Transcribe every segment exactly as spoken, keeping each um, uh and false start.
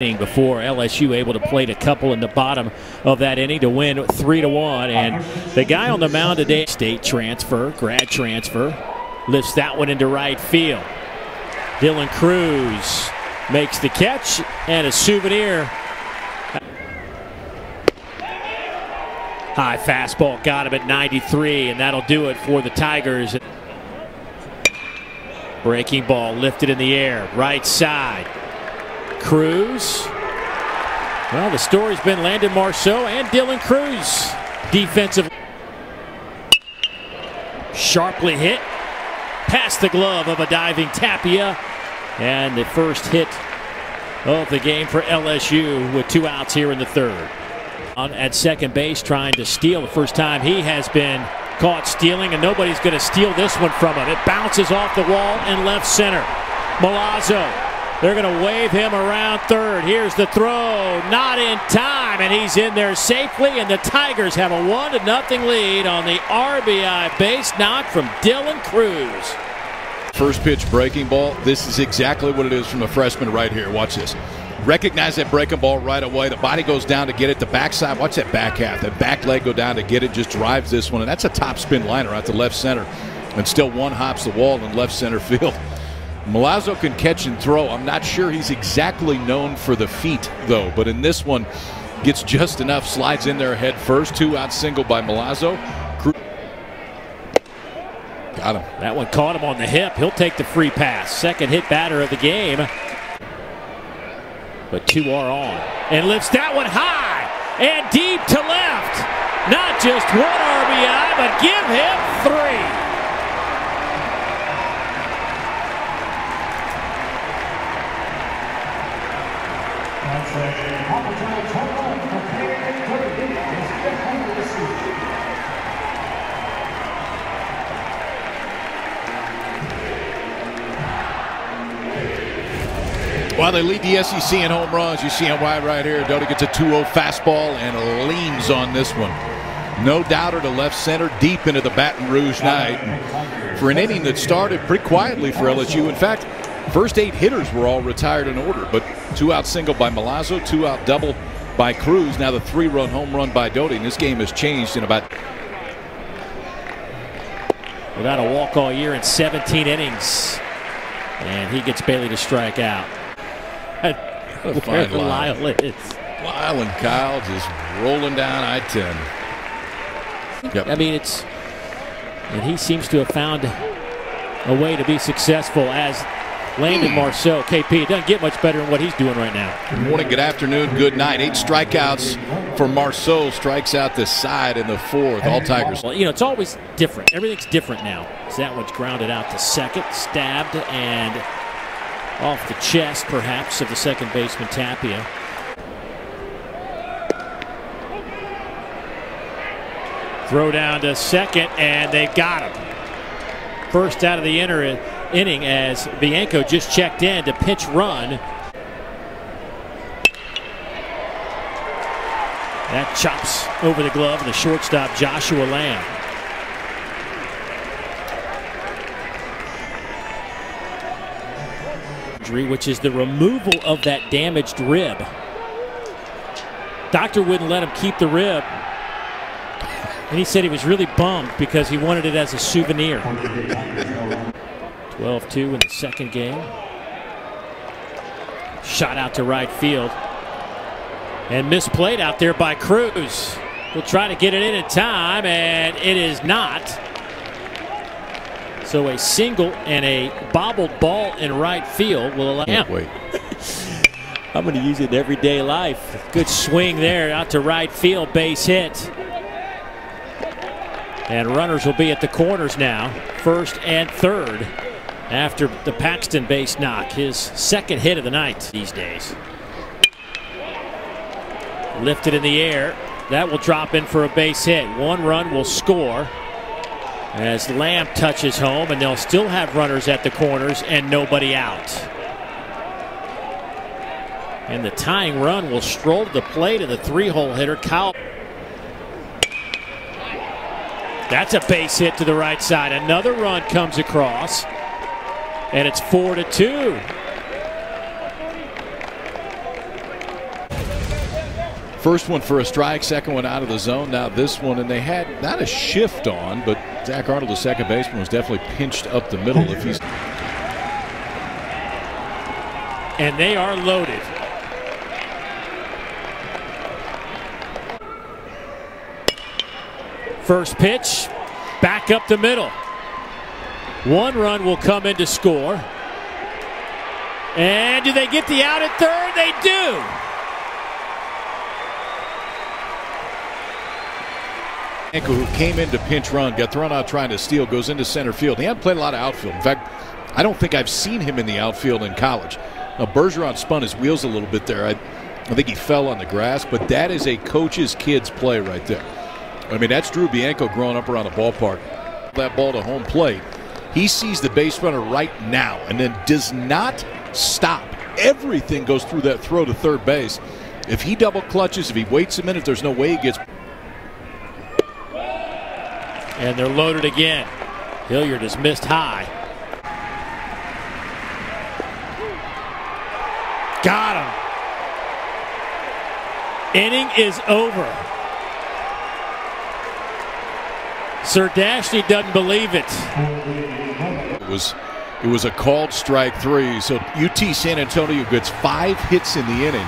Before L S U able to plate a couple in the bottom of that inning to win three to one. And the guy on the mound today, state transfer, grad transfer, lifts that one into right field. Dylan Crews makes the catch and a souvenir. High fastball got him at ninety-three, and that'll do it for the Tigers. Breaking ball lifted in the air, right side. Crews. Well, the story's been Landon Marceaux and Dylan Crews. Defensive. Sharply hit. Past the glove of a diving Tapia. And the first hit of the game for L S U with two outs here in the third. On at second base trying to steal. The first time he has been caught stealing, and nobody's going to steal this one from him. It bounces off the wall and left center. Milazzo. They're going to wave him around third. Here's the throw. Not in time, and he's in there safely, and the Tigers have a one to nothing lead on the R B I base knock from Dylan Crews. First pitch breaking ball. This is exactly what it is from a freshman right here. Watch this. Recognize that breaking ball right away. The body goes down to get it. The backside, watch that back half. That back leg go down to get it. Just drives this one, and that's a top spin liner out to left center. And still one hops the wall in left center field. Milazzo can catch and throw. I'm not sure he's exactly known for the feet, though. But in this one, gets just enough, slides in there head first. Two out single by Milazzo. Got him. That one caught him on the hip. He'll take the free pass. Second hit batter of the game. But two are on. And lifts that one high and deep to left. Not just one R B I, but give him three. While they lead the S E C in home runs, you see him wide right here. Doughty gets a two oh fastball and leans on this one. No doubter to left center, deep into the Baton Rouge night. And for an inning that started pretty quietly for L S U. In fact, first eight hitters were all retired in order, but two out single by Milazzo, two out double by Crews. Now the three run home run by Doughty, and this game has changed in about. Without a walk all year in seventeen innings, and he gets Bailey to strike out. Where Lyle is. Lyle and Kyle just rolling down I ten. Yep. I mean, it's, and he seems to have found a way to be successful as. Landon Marceaux, K P, it doesn't get much better than what he's doing right now. Good morning, good afternoon, good night. Eight strikeouts for Marceaux, strikes out the side in the fourth. All Tigers. Well, you know, it's always different. Everything's different now. So that one's grounded out to second, stabbed, and off the chest, perhaps, of the second baseman, Tapia. Throw down to second, and they've got him. First out of the inner. Inning as Bianco just checked in to pitch run. That chops over the glove of the shortstop Joshua Lamb. Injury, which is the removal of that damaged rib. Doctor wouldn't let him keep the rib. And he said he was really bummed because he wanted it as a souvenir. twelve two in the second game. Shot out to right field. And misplayed out there by Crews. He'll try to get it in in time, and it is not. So a single and a bobbled ball in right field will allow him. Wait. I'm going to use it in everyday life. Good swing there out to right field. Base hit. And runners will be at the corners now. First and third. After the Paxton base knock, his second hit of the night these days. Lifted in the air. That will drop in for a base hit. One run will score as Lamb touches home, and they'll still have runners at the corners and nobody out. And the tying run will stroll to the plate of the three-hole hitter, Kyle. That's a base hit to the right side. Another run comes across. And it's four to two. First one for a strike, second one out of the zone. Now this one, and they had not a shift on, but Zach Arnold, the second baseman, was definitely pinched up the middle. If he's and they are loaded. First pitch, back up the middle. One run will come in to score. And do they get the out at third? They do. Bianco, who came in to pinch run, got thrown out trying to steal, goes into center field. He hadn't played a lot of outfield. In fact, I don't think I've seen him in the outfield in college. Now, Bergeron spun his wheels a little bit there. I, I think he fell on the grass, but that is a coach's kid's play right there. I mean, that's Drew Bianco growing up around the ballpark. That ball to home plate. He sees the base runner right now and then does not stop. Everything goes through that throw to third base. If he double clutches, if he waits a minute, there's no way he gets. And they're loaded again. Hilliard has missed high. Got him. Inning is over. Serdashny doesn't believe it. It was, it was a called strike three, so U T San Antonio gets five hits in the inning.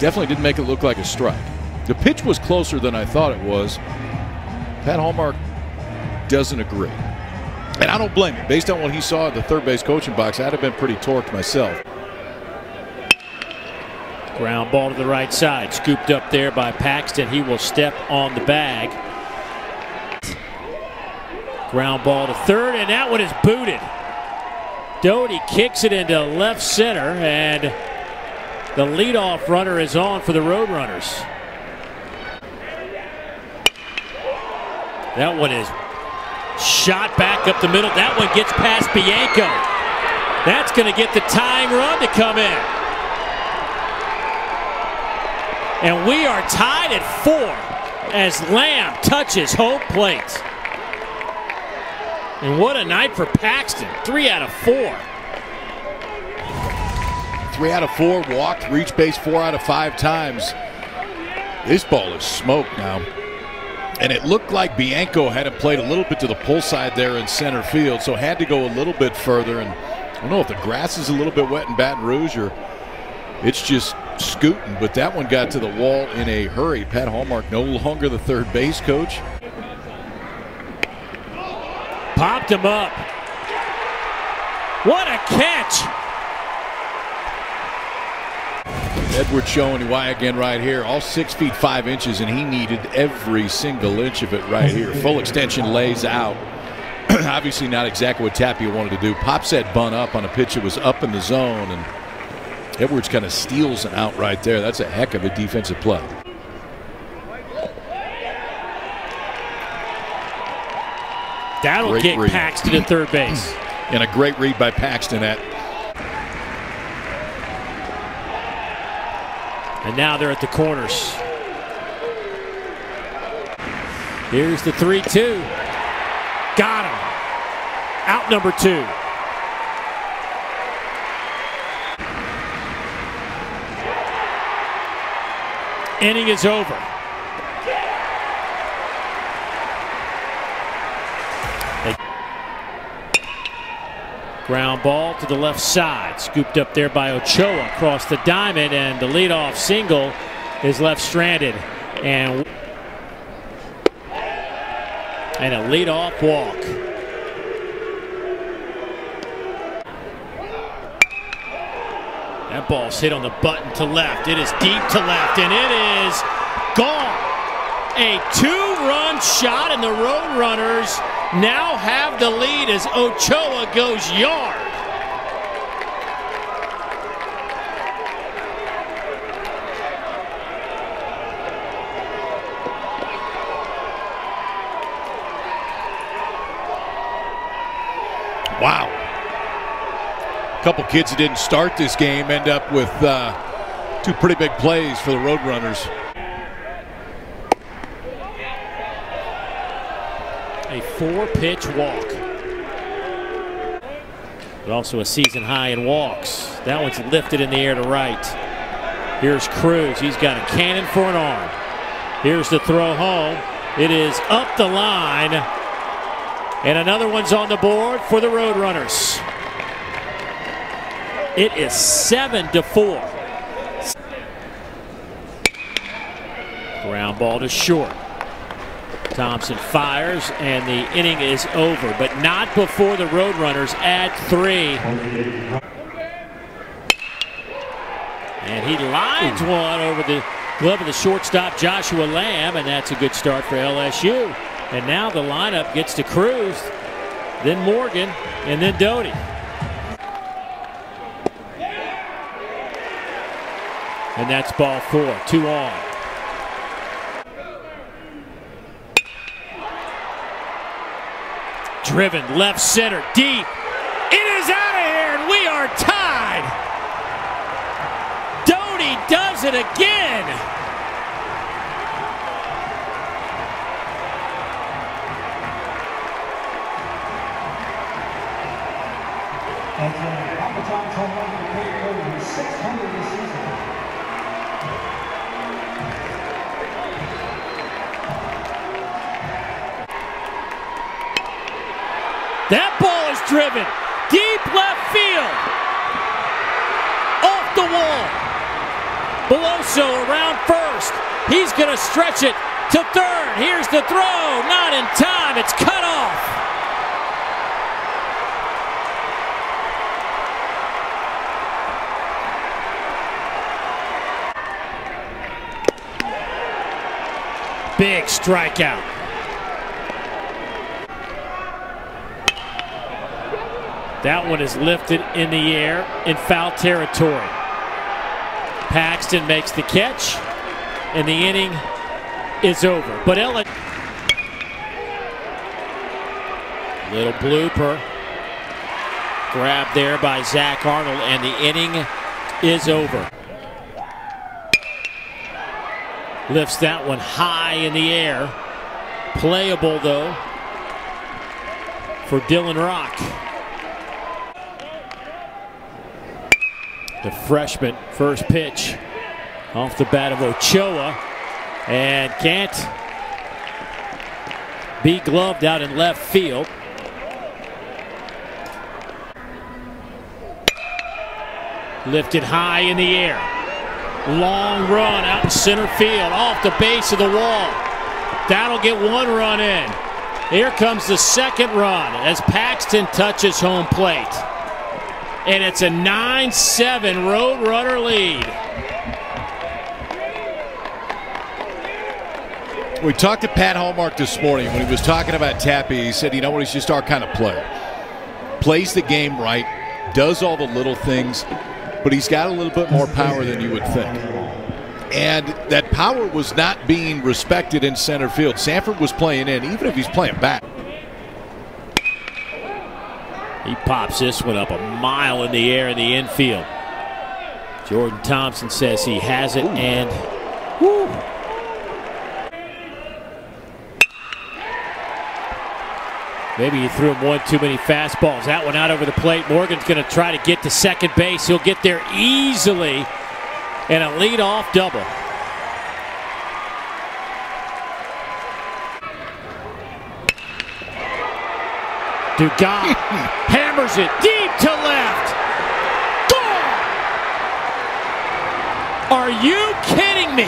Definitely didn't make it look like a strike. The pitch was closer than I thought it was. Pat Hallmark doesn't agree. And I don't blame him. Based on what he saw at the third base coaching box, I'd have been pretty torqued myself. Ground ball to the right side, scooped up there by Paxton. He will step on the bag. Ground ball to third, and that one is booted. Doughty kicks it into left center, and the leadoff runner is on for the Roadrunners. That one is shot back up the middle. That one gets past Bianco. That's going to get the tying run to come in. And we are tied at four as Lamb touches home plate. And what a night for Paxton. Three out of four. Three out of four, walked, reached base four out of five times. This ball is smoked now. And it looked like Bianco had it played a little bit to the pull side there in center field, so had to go a little bit further. And I don't know if the grass is a little bit wet in Baton Rouge or it's just scooting, but that one got to the wall in a hurry. Pat Hallmark no longer the third base coach. Popped him up. What a catch. Edwards showing why again right here. All six feet five inches, and he needed every single inch of it right here. Full extension lays out. Obviously not exactly what Tapia wanted to do. Pops that bun up on a pitch that was up in the zone, and Edwards kind of steals an out right there. That's a heck of a defensive play. That'll great get read. Paxton to third base. And a great read by Paxton at. And now they're at the corners. Here's the three two. Got him. Out number two. Inning is over. Ground ball to the left side, scooped up there by Ochoa across the diamond, and the leadoff single is left stranded, and and a leadoff walk. That ball's hit on the button to left. It is deep to left, and it is gone. A two-run shot, and the Roadrunners now have the lead as Ochoa goes yard. Wow. Couple kids who didn't start this game end up with uh, two pretty big plays for the Roadrunners. A four-pitch walk. But also a season high in walks. That one's lifted in the air to right. Here's Crews. He's got a cannon for an arm. Here's the throw home. It is up the line. And another one's on the board for the Roadrunners. It is seven to four. Ground ball to short. Thompson fires, and the inning is over, but not before the Roadrunners add three. And he lines one over the glove of the shortstop, Joshua Lamb, and that's a good start for L S U. And now the lineup gets to Crews, then Morgan, and then Doughty. And that's ball four, two on. Driven left center, deep. It is out of here, and we are tied. Doughty does it again. That ball is driven deep left field, off the wall. Milazzo around first. He's going to stretch it to third. Here's the throw, not in time. It's cut off. Big strikeout. That one is lifted in the air in foul territory. Paxton makes the catch, and the inning is over. But Ellen, little blooper grab there by Zach Arnold, and the inning is over. Lifts that one high in the air. Playable, though, for Dylan Rock. The freshman, first pitch off the bat of Ochoa, and can't be gloved out in left field. Lifted high in the air. Long run out in center field, off the base of the wall. That'll get one run in. Here comes the second run as Paxton touches home plate. And it's a nine seven Roadrunner lead. We talked to Pat Hallmark this morning when he was talking about Tapia. He said, you know what, he's just our kind of player. Plays the game right, does all the little things, but he's got a little bit more power than you would think. And that power was not being respected in center field. Sanford was playing in, even if he's playing back. He pops this one up a mile in the air in the infield. Jordan Thompson says he has it, Ooh. and whoo. Maybe he threw him one too many fastballs. That one out over the plate. Morgan's going to try to get to second base. He'll get there easily. And a leadoff double. Dugan hammers it deep to left. Gone! Are you kidding me?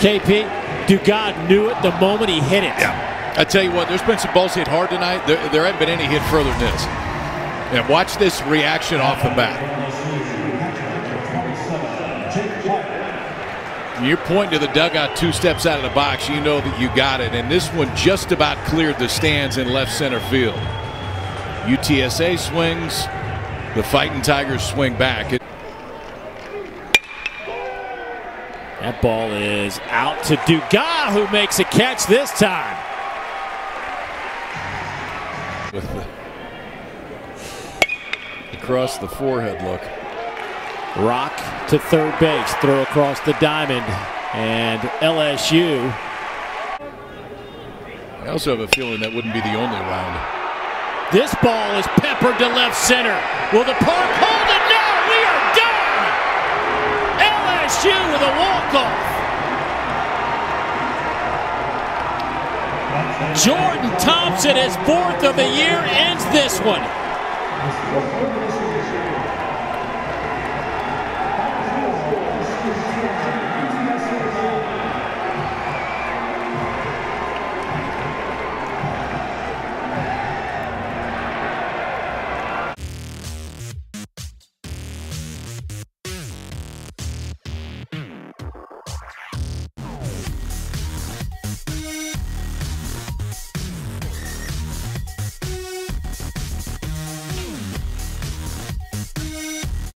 K P, Dugan knew it the moment he hit it. Yeah. I tell you what, there's been some balls hit hard tonight. There, there hasn't been any hit further than this. And watch this reaction off the bat. You're pointing to the dugout two steps out of the box. You know that you got it. And this one just about cleared the stands in left center field. U T S A swings. The Fighting Tigers swing back. It That ball is out to Dugan, who makes a catch this time. With the across the forehead look. Rock to third base, throw across the diamond, and L S U. I also have a feeling that wouldn't be the only round. This ball is peppered to left center. Will the park hold it? No, we are done! L S U with a walk-off. Jordan Thompson, his fourth of the year, ends this one.